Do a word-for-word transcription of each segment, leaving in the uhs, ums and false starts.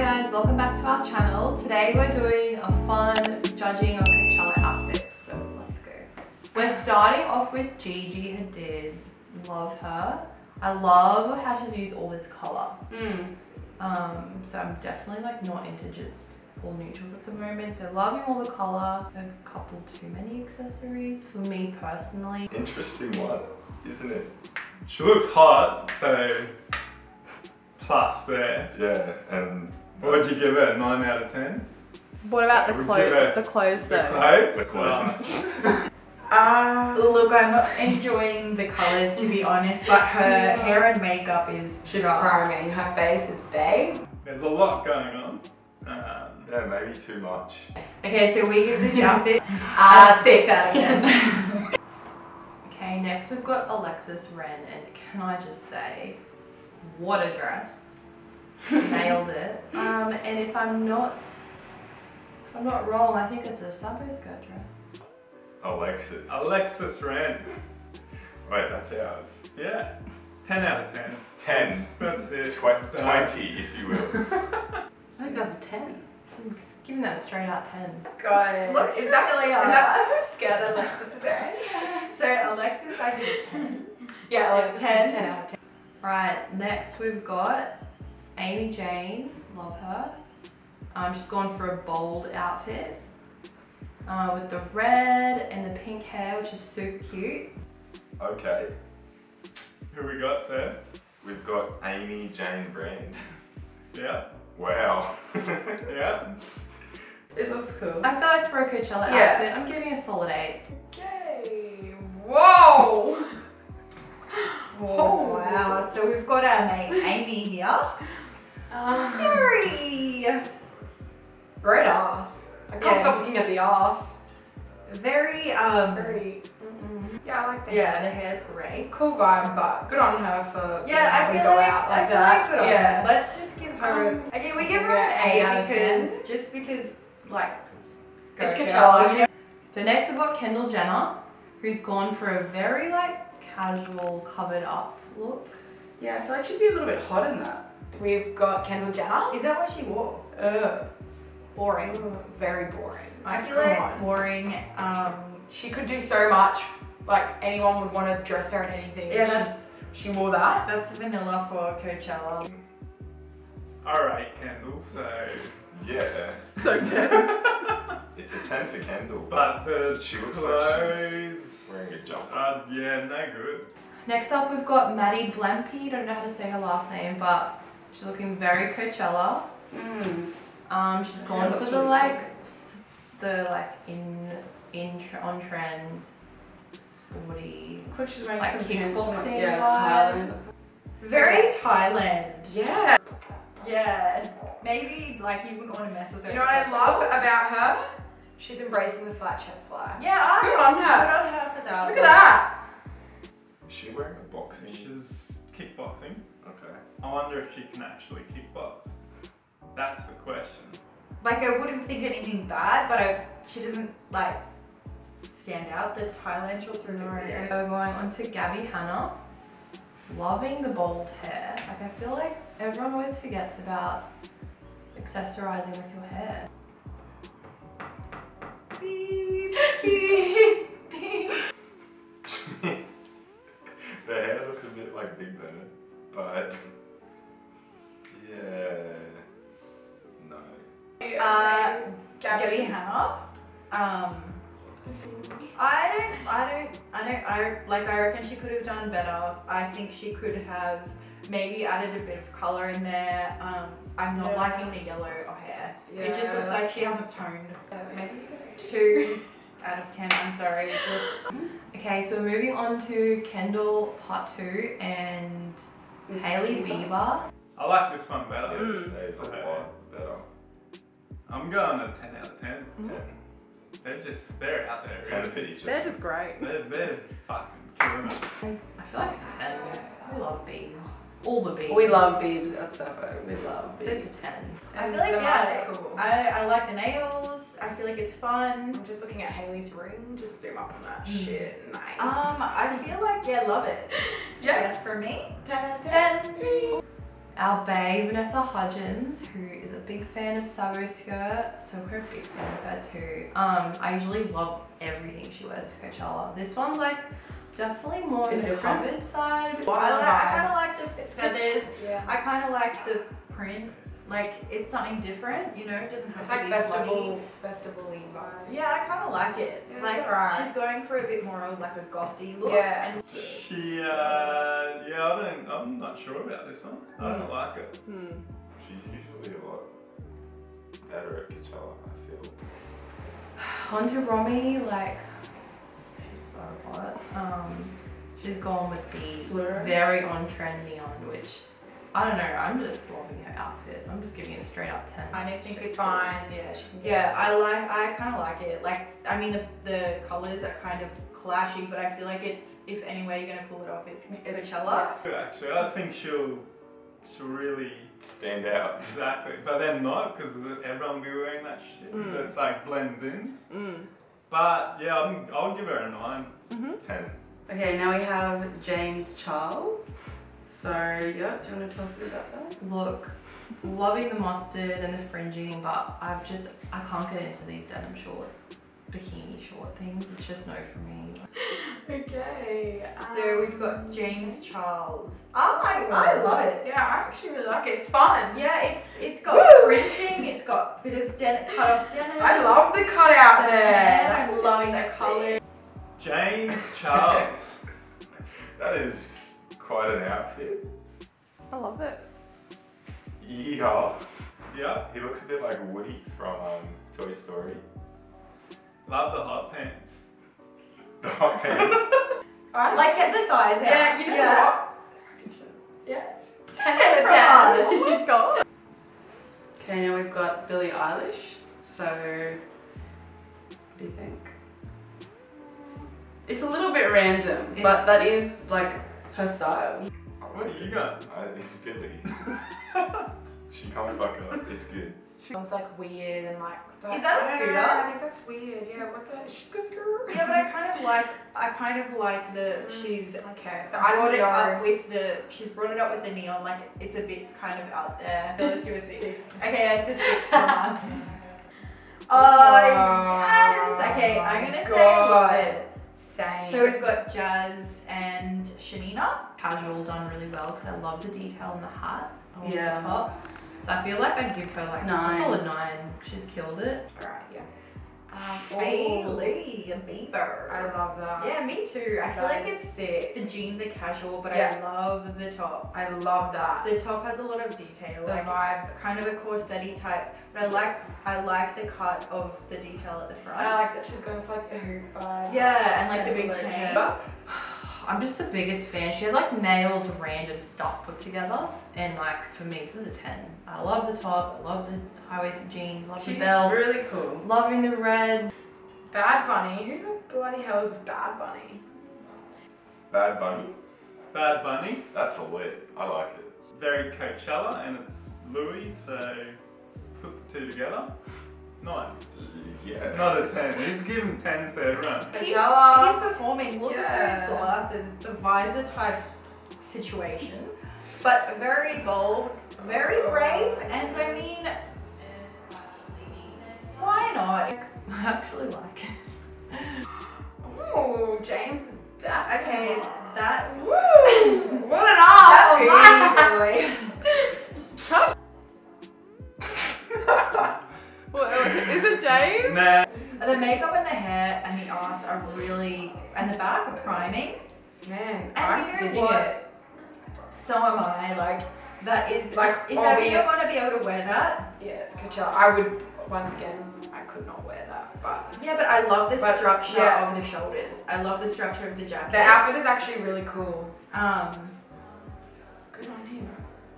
Hi guys, welcome back to our channel. Today we're doing a fun judging of Coachella outfits, so let's go. We're starting off with Gigi Hadid. Love her. I love how she's used all this colour. Mm. Um, so I'm definitely like not into just all neutrals at the moment, so loving all the colour. A couple too many accessories for me personally. Interesting one, isn't it? She looks hot, so plus there. Yeah, and what would you give her? nine out of ten? What about the, clo the clothes though? The clothes? The clothes. Uh, look, I'm not enjoying the colours to be honest, but her hair and makeup is just priming. Her face is babe. There's a lot going on. Um, yeah, maybe too much. Okay, so we give this outfit uh, six out of ten. Okay, next we've got Alexis Ren, and can I just say, what a dress. Nailed it. Um, and if I'm not, if I'm not wrong, I think it's a Sabo skirt dress. Alexis. Alexis Ren. Wait, that's ours. Yeah. ten out of ten. ten. That's, that's it. Tw twenty, if you will. I think that's a ten. I'm giving that a straight out ten. God. Look, is that really uh, is that so scared that Alexis is wearing? Yeah. So Alexis, I give a ten. Yeah, Alexis ten. ten out of ten. Right, next we've got Amy Jane. Love her. Um, she's gone for a bold outfit uh, with the red and the pink hair, which is super cute. Okay. Who we got, sir? We've got Amy Jane Brand. Yeah. Wow. Yeah. It looks cool. I feel like for a Coachella yeah. outfit, I'm giving a solid eight. Yay. Whoa. Whoa. Oh, wow. So we've got our mate Amy here. Um, very. Great ass. I can't yeah. stop looking at the ass. Very, um. very. Yeah, I like the hair. Yeah, the hair's great. Cool vibe, but good on her for yeah. You know, I feel go like out like I feel that. like good on yeah. her. Let's just give her. Um, okay, we give her an eight out of ten just because like go it's Coachella. You know? So next we've got Kendall Jenner, who's gone for a very like casual, covered up look. Yeah, I feel like she'd be a little bit hot in that. We've got Kendall Jenner. Is that what she wore? Ugh, boring. Ooh. Very boring. I feel like on. boring. Um, she could do so much. Like anyone would want to dress her in anything. Yeah, that's, she wore that. That's vanilla for Coachella. All right, Kendall. So yeah. So ten. It's a ten for Kendall, but, but the she looks like she's wearing a jumper. Uh, yeah, no good. Next up, we've got Maddie Blampy. Don't know how to say her last name, but she's looking very Coachella. Mm. Um, she's gone yeah, for the really like, cool. the like in in on trend. Sporty, like she's wearing like some kickboxing, yeah, Thailand. Very Thailand. Yeah, yeah. Maybe like you wouldn't want to mess with her. You know what I love about her? She's embracing the flat chest life. Yeah, good on her. Good on her for that. Look at that. Is she wearing a boxing? She's kickboxing. Okay. I wonder if she can actually kickbox. That's the question. Like I wouldn't think anything bad, but I, she doesn't like. Stand out. The Thailand shorts are really good. We're going on to Gabbie Hanna. Loving the bold hair. Like I feel like everyone always forgets about accessorizing with your hair. Beep, beep, beep. The hair looks a bit like Big Bird, but yeah, no. Uh, Gabbie Hanna. Um. I don't, I don't, I don't, I like I reckon she could have done better. I think she could have maybe added a bit of colour in there. Um, I'm not yeah. liking the yellow hair. Yeah, it just looks like she hasn't toned. Maybe two out of ten, I'm sorry. Just. Okay, so we're moving on to Kendall part two and Hailey Bieber. I like this one better. Mm. This is a lot better. I'm going a ten out of ten. Mm. ten. They're just, they're out there. Really. ten each they're just great. They're, they're fucking killing it. I feel like it's a ten. We love Biebs. All the Biebs. We love Biebs at Sabo. We love Biebs. So it's a ten. And I feel like, yeah, cool. I, I like the nails. I feel like it's fun. I'm just looking at Hailey's ring. Just zoom up on that mm. shit. Nice. Um, I feel like, yeah, love it. Yes. As for me, ten out of ten. ten. Our bae, Vanessa Hudgens, who is a big fan of Sabo's skirt, so we're a big fan of her too. Um, I usually love everything she wears to Coachella. This one's like definitely more on the covered side. Wow. I, like, I kind of like the it's feathers. Yeah. I kind of like the print. Like, it's something different, you know? It doesn't have it's to like be festival, festival-y vibes. Yeah, I kind of like it. Yeah, like, right. She's going for a bit more of like a gothy look. Yeah. And she, uh, yeah, I don't, I'm not sure about this one. I don't mm. like it. Mm. She's usually a lot better at Coachella, I feel. On to Romy, like, she's so hot. Um, she's gone with the very on-trend neon, which, I don't know, I'm just loving her outfit. I'm just giving it a straight up ten. I don't think it's fine. Cool. Yeah, she can get yeah, it. I like, I kind of like it. Like, I mean, the, the colors are kind of clashing, but I feel like it's, if anywhere you're gonna pull it off, it's Coachella. Good, actually, I think she'll, she'll really stand out. Exactly, but then not, because everyone will be wearing that shit, mm. so it's like blends in. Mm. But yeah, I'm, I'll give her a nine. Mm-hmm. ten. Okay, now we have James Charles. So yeah, do you want to tell us a bit about that? Look, loving the mustard and the fringing, but I've just, I can't get into these denim short, bikini short things. It's just no for me. Okay. Um, so we've got James Charles. Oh, I, I love it. Yeah, I actually really like it. It's fun. Yeah, it's it's got Woo! fringing. It's got a bit of den cut off denim. I love the cut out so there. I'm loving the color. James Charles. That is quite an outfit. I love it. Yeah. Yeah. He looks a bit like Woody from um, Toy Story. Love the hot pants. The hot pants. I like get the thighs out. Yeah, you know yeah. what? Yeah. ten out of ten. Okay, now we've got Billie Eilish. So, what do you think? It's a little bit random, it's, but that is like her style. Oh, what do you got? Uh, it's Billie. She can't fuck up. It's good. Sounds like weird and like. But is that a scooter? I, I think that's weird. Yeah. What the? She's got a scooter. Yeah, but I kind of like. I kind of like the. Mm. She's okay. So I brought it up with the. She's brought it up with the neon. Like it's a bit kind of out there. Let's do a six. Okay, it's a six from us. Oh, oh yes. Okay, I'm gonna God. say I love it. Same. So we've got Jazz and Shanina. Casual done really well because I love the detail in the hat on yeah. the top. So I feel like I'd give her like nine. a solid nine. She's killed it. Alright, yeah. Uh, Hailey Bieber. I love that. Yeah, me too. I that feel like it's sick. The jeans are casual, but yeah. I love the top. I love that. The top has a lot of detail. The like vibe, kind of a corset-y type. But I like, I like the cut of the detail at the front. And I like that she's going for like the hoop vibe. Yeah, and like the big chain. I'm just the biggest fan. She has like nails, random stuff put together, and like for me, this is a ten. I love the top, I love the high-waisted jeans, love She's the belt. She's really cool. Loving the red. Bad Bunny. Who the bloody hell is Bad Bunny? Bad Bunny. Bad Bunny. That's a lit. I like it. Very Coachella, and it's Louis, so put the two together. Nine. Yeah. Not a ten. He's giving tens to everyone. He's, he's performing. Look yeah. at those glasses. It's a visor type situation. But very bold, very brave, and I mean, why not? I actually like it. Ooh, James is back. Okay, that. Woo! What an ass! Is it James? Nah. The makeup and the hair and the ass are really, and the back are priming. Man, and I'm you know digging what? It. So am I. Like that is like if ever you want to be able to wear that, yeah, it's Coachella. I would once again, I could not wear that, but yeah, but I love the structure yeah. of the shoulders. I love the structure of the jacket. The outfit is actually really cool. Um, good on him.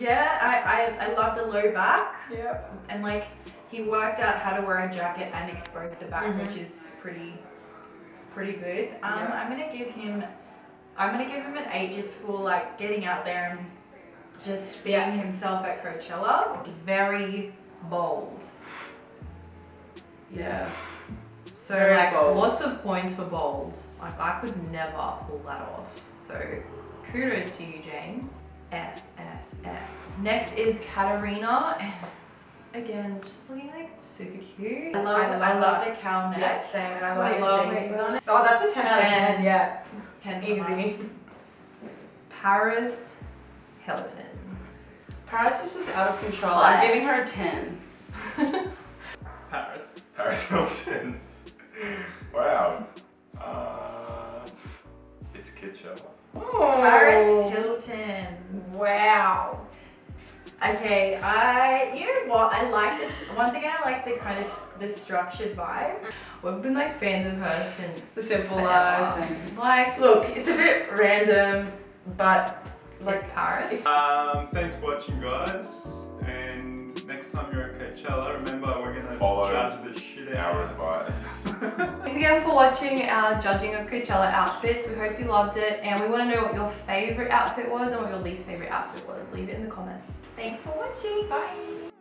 Yeah, I I, I love the low back. Yep. And like. He worked out how to wear a jacket and expose the back, mm-hmm. which is pretty, pretty good. Um, yeah. I'm gonna give him, I'm gonna give him an eight just for like getting out there and just being yeah. himself at Coachella. Very bold. Yeah. So Very like bold. Lots of points for bold. Like I could never pull that off. So kudos to you, James. ass, ass, ass. Next is Katarina. Again, she's looking like super cute. I love, I, I love the cowl neck. Yeah, same, and I like love the daisies on it. Oh, that's a ten out of ten. Yeah, ten easy. Paris Hilton. Paris is just out of control. Like, I'm giving her a ten. Paris. Paris Hilton. Wow. Uh, it's Kitschella. Oh, Paris Hilton. Wow. Okay, I, you know what, I like this, once again I like the kind of, the structured vibe. We've been like fans of her since The Simple Life and like, look, it's a bit random, but let's Paris. Um, thanks for watching guys, and next time you're at Coachella, remember we're gonna Follow judge the shit out of our advice. Thanks again for watching our judging of Coachella outfits. We hope you loved it, and we want to know what your favorite outfit was and what your least favorite outfit was. Leave it in the comments. Thanks for watching. Bye.